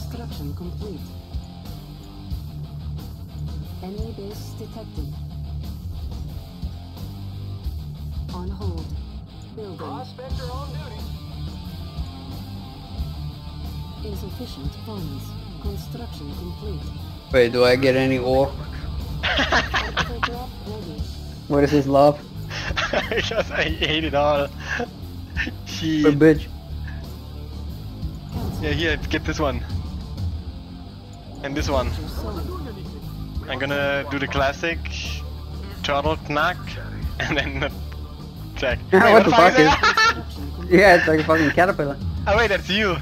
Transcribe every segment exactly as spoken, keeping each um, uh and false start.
Construction complete. Enemy base detected. On hold. Building. Prospector on duty. Insufficient funds. Construction complete. Wait, do I get any ore? What is his love? I just I hate it all. She. A bitch. Yeah, here, get this one. And this one. I'm gonna do the classic turtle knack and then the check. Wait, what, what the fuck, fuck is that? Yeah, it's like a fucking caterpillar. Oh wait, that's you.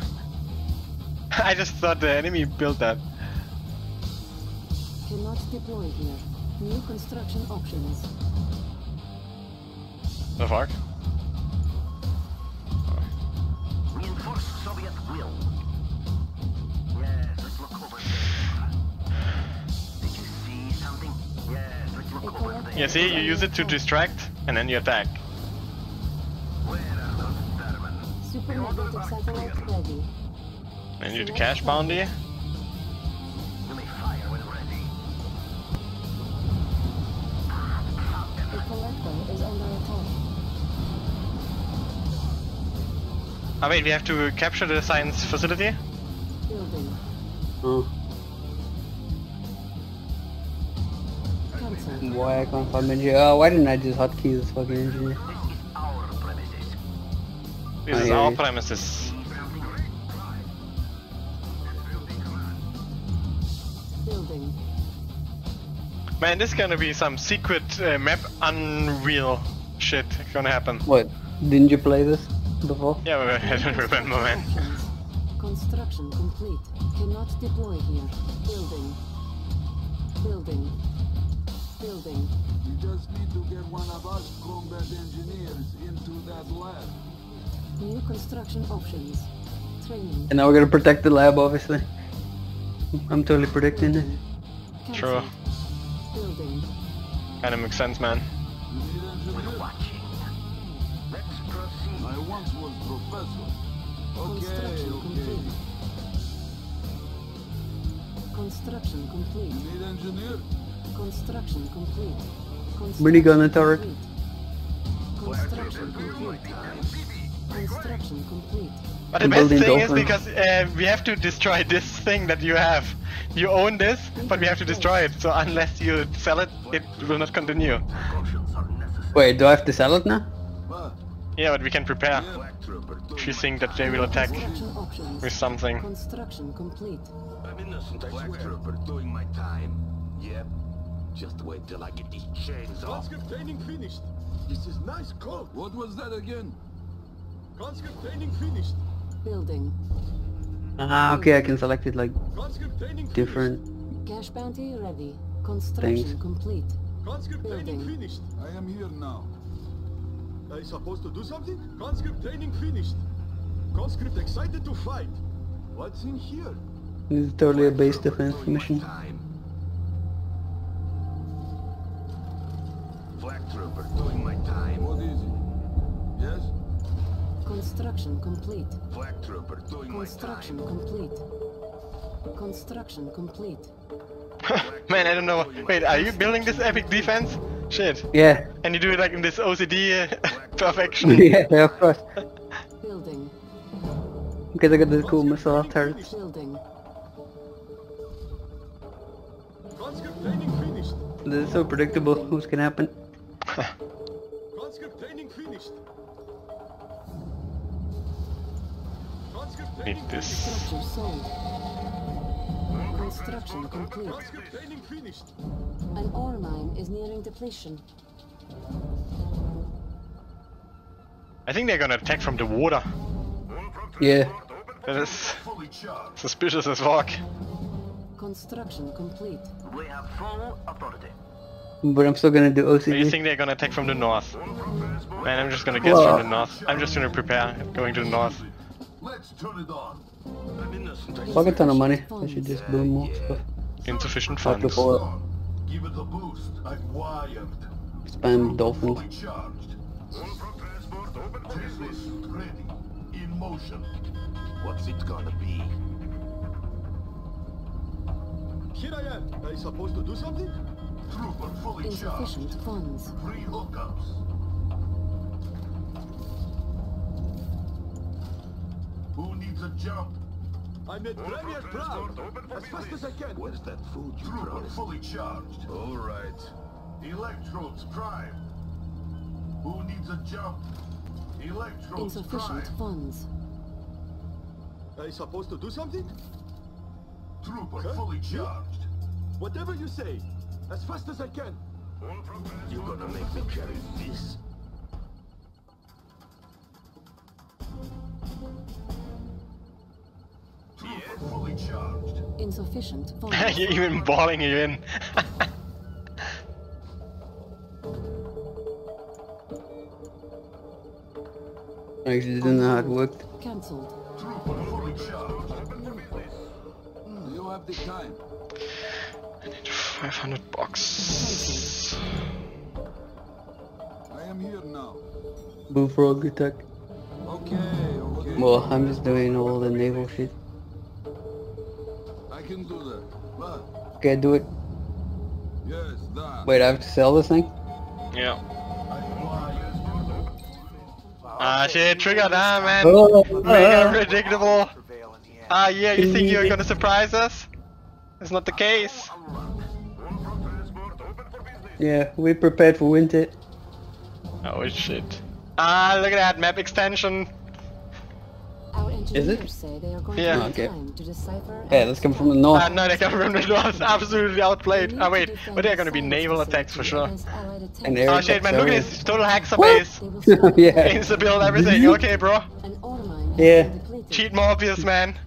I just thought the enemy built that. Cannot deploy here. New construction options. The fuck? Reinforce Soviet will. Yes, let's look over there. Did you see something? Yes, let's look over there. Yeah, see, you use it to distract and then you attack. Where are those Supermagnetic satellite ready. And you do cash bounty. You may fire when ready. The collector is under attack. Oh wait, we have to capture the science facility? Building. Oh. Boy, I can't find engineer. Oh, why didn't I just hotkey this fucking engineer? This is our premises. This oh, is yeah, our yeah. premises. Building. Man, this is gonna be some secret uh, map unreal shit gonna happen. What? Didn't you play this before? Yeah, well, I don't remember, man. Construction complete. Cannot deploy here. Building. Building. Building. You just need to get one of us combat engineers into that lab. New construction options. Training. And now we're gonna protect the lab, obviously. I'm totally predicting it. True. Building. Kinda makes sense, man. I once was professor. Okay, okay. Construction complete. Need engineer? Construction complete. Minigun turret. Construction complete. Construction complete. But the best thing is because uh, we have to destroy this thing that you have. You own this, but we have to destroy it. So unless you sell it, it will not continue. Wait, do I have to sell it now? Yeah, but we can prepare. If you think that they will attack with something. Construction complete. I'm innocent, I swear, for doing my time. Yep. Just wait till I get these chains off. Conscripting finished. This is nice code. What was that again? Conscripting finished. Building. Ah, okay, I can select it like different cash bounty ready. Construction complete. Conscripting finished. I am here now. Are you supposed to do something? Conscript training finished. Conscript excited to fight. What's in here? This is totally a base defense mission. Flag trooper doing my time. What is it? Yes? Construction complete. Flag trooper doing my time. Construction complete. Construction complete. Man, I don't know. Wait, are you building this epic defense? Shit. Yeah. And you do it like in this O C D uh, perfection. Yeah, yeah, of course. Building. Because I got this cool missile turret. Building. Conscript training finished. This is so predictable. What's gonna happen? Conscript training finished. Conscript training finished. Construction complete. An ore mine is nearing depletion. I think they're gonna attack from the water. Yeah. That is suspicious as fuck. Construction complete. We have full authority. But I'm still gonna do O C D. So you think they're gonna attack from the north? Man, I'm just gonna guess Whoa. from the north. I'm just gonna prepare going to the north. Let's turn it on. Fuck a ton of money. I should just do more stuff. Insufficient funds. Give it a boost. I'm wired. Spam dolphin. Ready. In motion. What's it gonna be? Here I am. Are you supposed to do something? Trooper fully insufficient charged. Funds. Three hookups. Who needs a jump? I'm at Premier's proud. As business. Fast as I can. Where's that food you Trooper promised? Fully charged. All right. Electrodes prime. Who needs a jump? Electrodes insufficient prime. Funds. Are you supposed to do something? Trooper huh? fully charged. Whatever you say. As fast as I can. You're gonna make me carry this. Insufficient. You're even balling you in. I actually didn't know how it worked. Cancelled. Mm, you have the time. I need five hundred bucks. I am here now. Bullfrog attack. Okay, okay. Well, I'm just doing all the naval shit. I can do that. But okay, do it. Yes, that. Wait, I have to sell this thing? Yeah. Ah, uh, shit, trigger down, man. Oh, mega uh, predictable. Ah, uh, yeah, you think you're gonna surprise us? It's not the case. Yeah, we prepared for winter. Oh shit. Ah, look at that map extension. Is it? Yeah. Oh, okay. Yeah, let's come from the north. Uh, no, they come from the north. Absolutely outplayed. Oh wait, but they're gonna be naval attacks for sure. And oh shit, man, look at this total hacker base. Yeah. Insta build everything. Okay, bro. Yeah. Cheat Morpheus, man.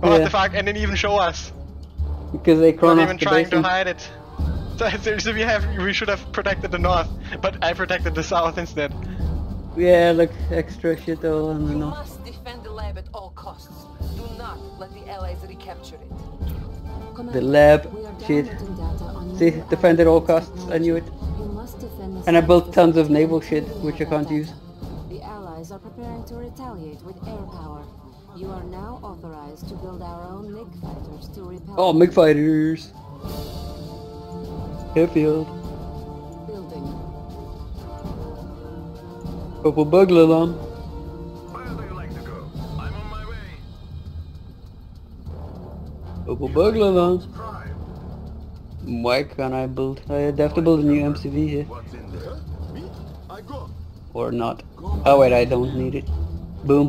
What yeah. the fuck? And didn't even show us. Because they not even trying to hide it. So, so we have we should have protected the north, but I protected the south instead. Yeah, look, extra shit all in the north. You must defend the lab at all costs. Do not let the Allies recapture it. The lab, shit. See, defend at all costs. I knew it. And I built tons of naval shit, which I can't use. The Allies are preparing to retaliate with air power. You are now authorized to build our own MiG fighters to repel. Oh, MiG fighters! Airfield. Building. Purple bugler alarm. Where do you like to go? I'm on my way. Purple bugler alarm. Why can't I build? I have to build a new M C V here. What's in there? Me? I go. Or not. Oh wait, I don't need it. Boom.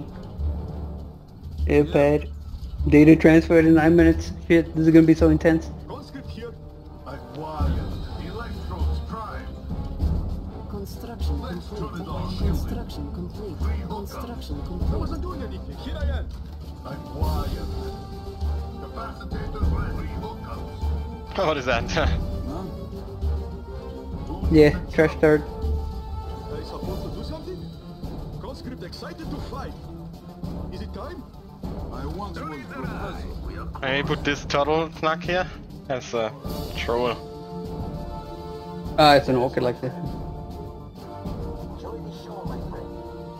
Airpad. Data transferred in nine minutes. Shit, this is gonna be so intense. Construction complete. Construction complete. Construction complete. I wasn't doing anything. Here I am. I'm wired. Capacitator ready. Hookups. What is that? Yeah, trash turd. Are you supposed to do something? Conscript excited to fight. Is it time? I want I put this turtle snack here as a troll. Ah, it's an orchid like this.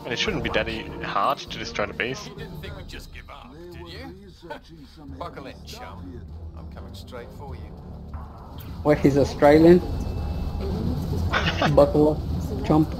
And it shouldn't be that hard to destroy the base. You didn't think we'd just give up, did you? Buckle in, chum. I'm coming straight for you. What, he's Australian? Buckle up, chump.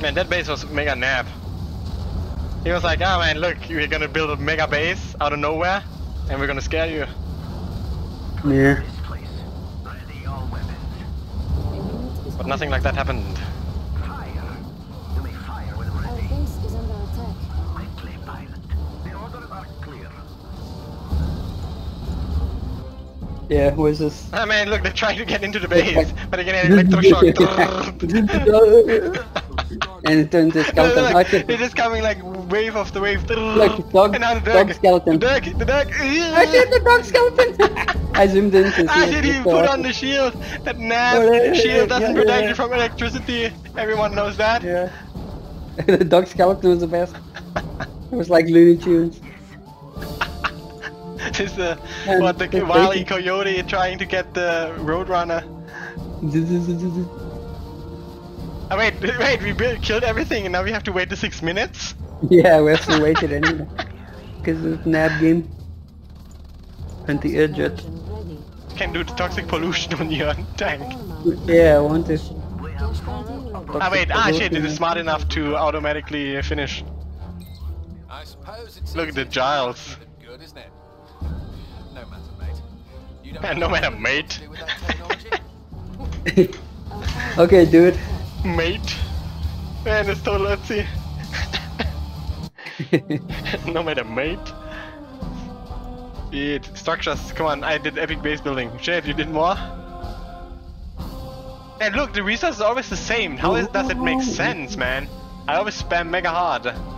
Man, that base was mega nab. He was like, ah oh, man, look, we're gonna build a mega base out of nowhere, and we're gonna scare you. Yeah. But nothing like that happened. Fire. Fire when ready. Our base is under attack. I play pilot. Yeah, who is this? Oh man, look, they're trying to get into the base, but they get an electroshock. And it turns the skeleton like, like it. It is coming like wave after wave. Like the dog, and now the dog, dog skeleton. The dog, the dog. I said the dog skeleton! I zoomed in to see I didn't even put on the shield. That nasty shield doesn't yeah, protect yeah. you from electricity. Everyone knows that. Yeah. The dog skeleton was the best. It was like Looney Tunes. This is uh, what the Wile E. Coyote trying to get the Roadrunner. Oh wait, wait, we built, killed everything and now we have to wait the six minutes? Yeah, we have to wait it anyway. Because it's an ab game. And the air jet. You can do the toxic pollution on your tank. Yeah, I want it. Ah wait, ah shit, it is smart enough to automatically finish. I suppose it's look at the Giles. Good, isn't it? No matter, mate. You don't Man, no matter, mate. Okay, dude. Mate. Man, it's so let's see. No matter, mate. It structures. Come on, I did epic base building. Shit, you did more. And look, the resource is always the same. How is, does it make sense, man? I always spam mega hard.